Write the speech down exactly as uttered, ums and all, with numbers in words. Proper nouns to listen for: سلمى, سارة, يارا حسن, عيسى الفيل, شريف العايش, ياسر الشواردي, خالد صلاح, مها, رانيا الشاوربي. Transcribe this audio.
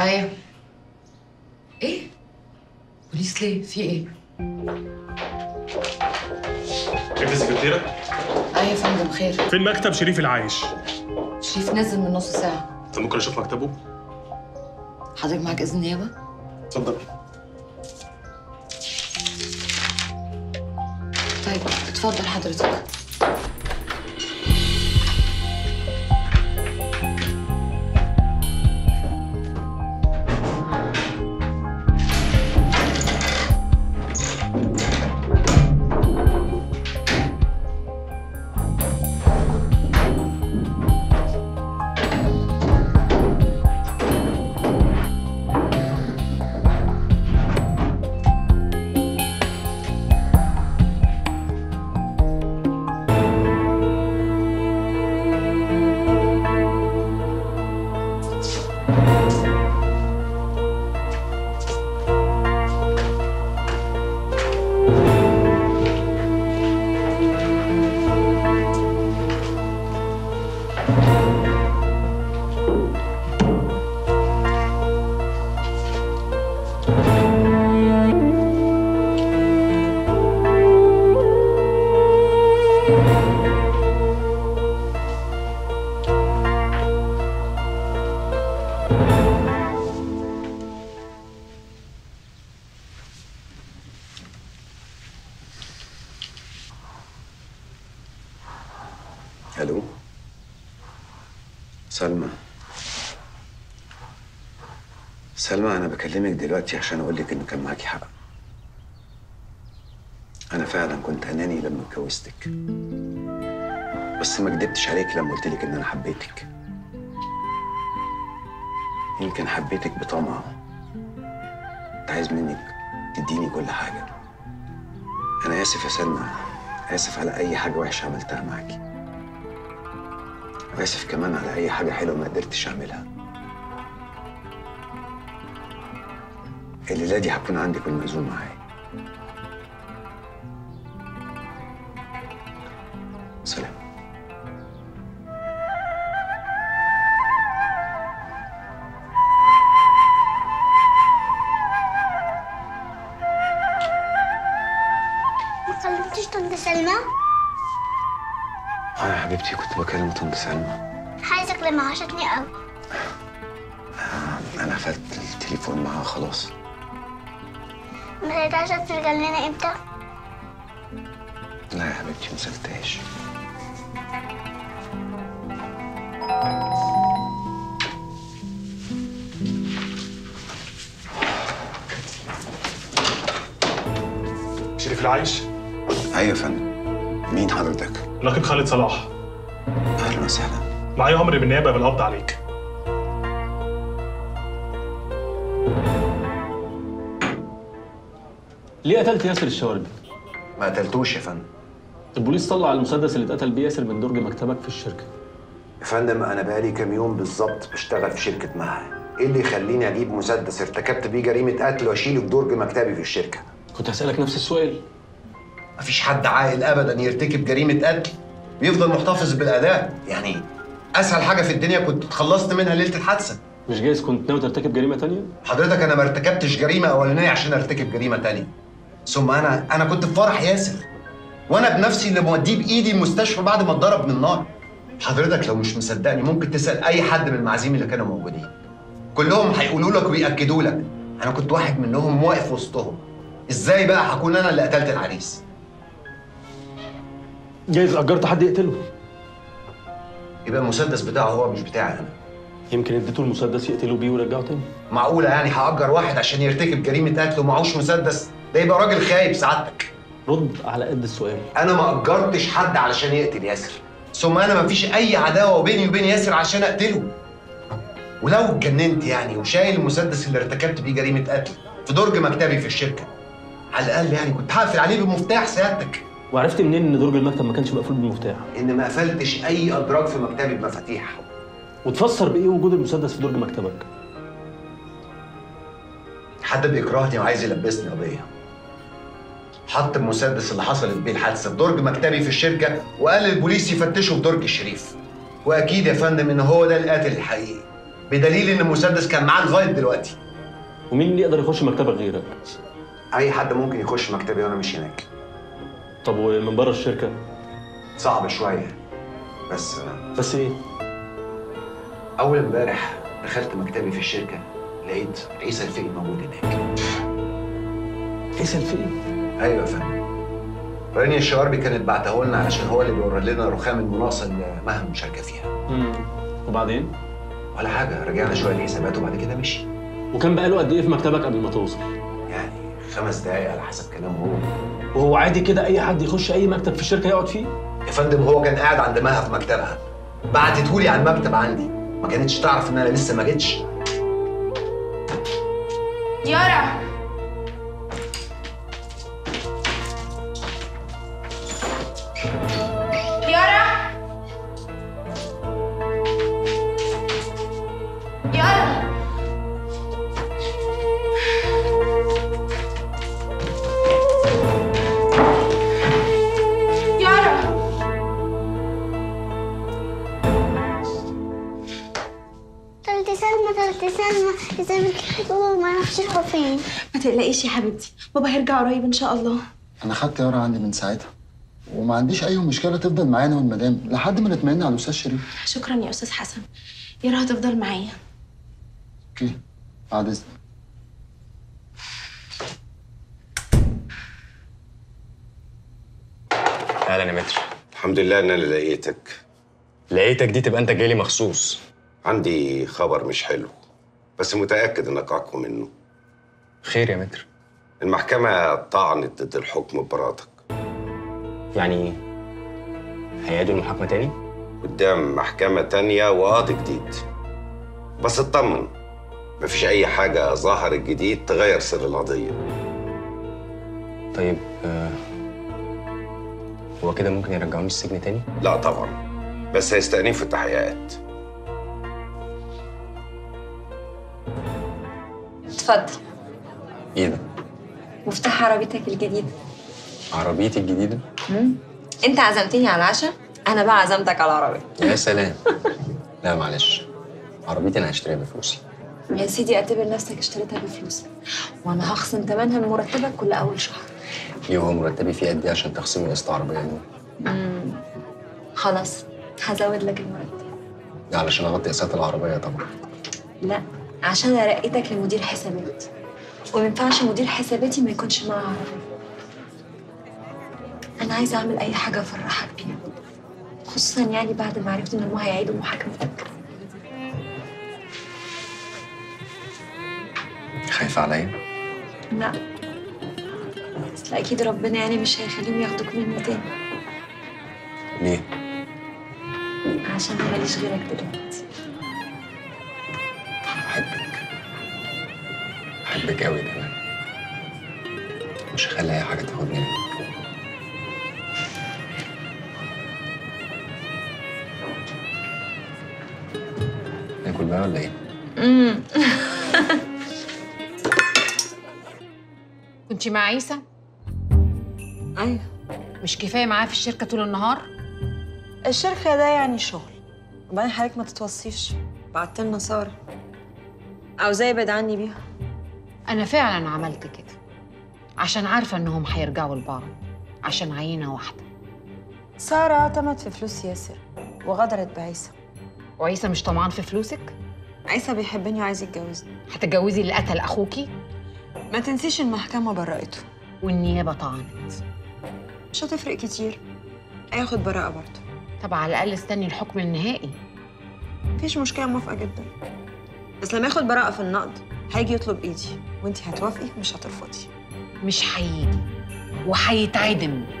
ايوه. ايه؟ بوليس ليه؟ في ايه؟ ابن سكرتيرك؟ ايوه يا فندم بخير. فين مكتب شريف العايش؟ شريف نزل من نص ساعة. طب ممكن اشوف مكتبه؟ حضرتك معاك اذن نيابة؟ اتفضل. طيب اتفضل حضرتك. الو سلمى. سلمى انا بكلمك دلوقتي عشان اقول لك ان كان معاكي حق. انا فعلا كنت اناني لما اتجوزتك، بس ما كدبتش عليك لما قلت لك ان انا حبيتك. يمكن حبيتك بطمع، كنت عايز منك تديني كل حاجه. انا اسف يا سلمى، اسف على اي حاجه وحشه عملتها معاكي، واسف كمان على اي حاجه حلوه ما قدرتش اعملها. الليله دي هكون عندك والمعزوم معايا. سلام. ما كلمتش طنط سلمى؟ اه يا حبيبتي كنت بكلم طنط سلمى. عايزك لما عشتني قوي. آه انا قفلت التليفون معاها خلاص. ما تقدرش ترجع لنا امتى؟ لا يا حبيبتي ما سالتهاش. شريف العايش؟ ايوه يا فندم. مين حضرتك؟ نقيب خالد صلاح. اهلا وسهلا. معايا امر بالنيابه بالقبض عليك. ليه قتلت ياسر الشواردي؟ ما قتلتوش يا فندم. البوليس طلع المسدس اللي اتقتل بيه ياسر من درج مكتبك في الشركه. يا فندم انا بقالي كام يوم بالظبط بشتغل في شركه مها، ايه اللي يخليني اجيب مسدس ارتكبت بيه جريمه قتل واشيله في درج مكتبي في الشركه؟ كنت هسالك نفس السؤال. مفيش حد عاقل ابدا يرتكب جريمه قتل ويفضل محتفظ بالاداء، يعني اسهل حاجه في الدنيا كنت اتخلصت منها ليله الحادثه. مش جايز كنت ناوي ترتكب جريمه ثانيه؟ حضرتك انا ما ارتكبتش جريمه اولانيه عشان ارتكب جريمه ثانيه. ثم انا انا كنت في فرح ياسر، وانا بنفسي اللي موديه بايدي المستشفى بعد ما اتضرب من النار. حضرتك لو مش مصدقني ممكن تسال اي حد من المعازيم اللي كانوا موجودين، كلهم هيقولوا لك وياكدوا لك انا كنت واحد منهم واقف وسطهم. ازاي بقى هكون انا اللي قتلت العريس؟ جايز اجرت حد يقتله. يبقى المسدس بتاعه هو مش بتاعي انا. يمكن اديته المسدس يقتله بيه ورجعه تاني. معقوله يعني هاجر واحد عشان يرتكب جريمه قتل ومعهوش مسدس؟ ده يبقى راجل خايب سعادتك. رد على قد السؤال. انا ما اجرتش حد علشان يقتل ياسر، ثم انا ما فيش اي عداوه بيني وبين ياسر عشان اقتله. ولو اتجننت يعني وشايل المسدس اللي ارتكبت بيه جريمه قتل في درج مكتبي في الشركه، على الاقل يعني كنت هقفل عليه بمفتاح سيادتك. وعرفت منين ان درج المكتب ما كانش مقفول بالمفتاح؟ ان ما قفلتش اي ادراج في مكتبي بمفاتيح. وتفسر بايه وجود المسدس في درج مكتبك؟ حد بيكرهني وعايز يلبسني قضيه. حط المسدس اللي حصلت بيه الحادثه في درج مكتبي في الشركه وقال للبوليس يفتشوا في درج الشريف، واكيد يا فندم ان هو ده القاتل الحقيقي. بدليل ان المسدس كان معاه لغايه دلوقتي. ومين اللي يقدر يخش مكتبك غيرك؟ اي حد ممكن يخش مكتبي وانا مش هناك. طب ومن بره الشركه؟ صعب شويه بس. بس ايه؟ اول امبارح دخلت مكتبي في الشركه لقيت عيسى الفيل موجود هناك. عيسى الفيل؟ ايوه يا فندم. رانيا الشاوربي كانت بعته لنا علشان هو اللي بيورد لنا رخام المناقصه اللي مها مشاركه فيها. امم وبعدين؟ ولا حاجه، رجعنا شويه للحسابات وبعد كده مشي. وكان بقاله قد ايه في مكتبك قبل ما توصل؟ يعني خمس دقايق على حسب كلامه هو. وهو عادي كده اي حد يخش اي مكتب في الشركه يقعد فيه؟ يا فندم هو كان قاعد عند مها في مكتبها. بعتتهولي على المكتب عندي، ما كانتش تعرف ان انا لسه ما جيتش. يارا يارا يارا يارا تلت سلمى تلت سلمى إذا بتقولوا ما أعرفش راحوا فين. ما تقلقيش يا حبيبتي، بابا هيرجع قريب إن شاء الله. أنا خدت يارا عندي من ساعتها وما عنديش أي مشكلة تفضل معانا والمدام لحد ما نتمنى على الأستاذ شريف. شكرا يا أستاذ حسن، يارا هتفضل معايا. اوكي بعد إذنك. أهلا يا متر. الحمد لله إن أنا لقيتك. لقيتك دي تبقى أنت جايلي مخصوص. عندي خبر مش حلو بس متأكد إنك أقوى منه. خير يا متر؟ المحكمة طعنت ضد الحكم ببراءتك. يعني هيعيدوا المحاكمة تاني؟ قدام محكمة تانية وقاضي جديد. بس اطمن مفيش أي حاجة ظهرت جديد تغير سر القضية. طيب آه هو كده ممكن يرجعوني السجن تاني؟ لا طبعا، بس هيستأنفوا في التحقيقات. اتفضل. ايه ده؟ مفتاح عربيتك الجديدة. عربيتي الجديدة؟ امم انت عزمتني على العشاء، انا بقى عزمتك على العربية. يا سلام. لا معلش، عربيتي انا هشتريها بفلوسي. يا سيدي اعتبر نفسك اشتريتها بفلوسك، وانا هخصم ثمنها من مرتبك كل اول شهر. ليه هو مرتبي فيه قد ايه عشان تخصمي قسط عربية يعني؟ امم خلاص هزود لك المرتب. ده علشان اغطي قسط العربية طبعا. لا، عشان ارقيتك لمدير حسابات، وما ينفعش مدير حساباتي ما يكونش معاه عربية. أنا عايزة أعمل أي حاجة أفرحك بيها، خصوصاً يعني بعد ما عرفت إن هما هيعيدوا محاكمتك. خايفة عليا؟ لا، بس أكيد ربنا يعني مش هيخليهم ياخدوك مني تاني. ليه؟ عشان ماليش غيرك دلوقتي. بحبك، بحبك أوي كمان، مش هخلي أي حاجة تاخدني منك. بقى ولا ايه؟ امم كنتي مع عيسى؟ ايوه. مش كفايه معاه في الشركه طول النهار؟ الشركه ده يعني شغل. وبعدين حضرتك ما تتوصيش، بعت لنا ساره عاوزاه يبعد عني بيها. انا فعلا عملت كده عشان عارفه انهم هيرجعوا لبعض عشان عينه واحده. ساره اعتمد في فلوس ياسر وغدرت بعيسى. وعيسى مش طمعان في فلوسك؟ عيسى بيحبني وعايز يتجوزني. هتتجوزي اللي قتل اخوكي؟ ما تنسيش المحكمه برأته والنيابه طعنت. مش هتفرق كتير، هياخد براءه برضه. طب على الاقل استني الحكم النهائي. مفيش مشكله، موافقه جدا. بس لما ياخد براءه في النقض هيجي يطلب ايدي، وانتي هتوافقي؟ مش هترفضي. مش هيجي وهيتعدم.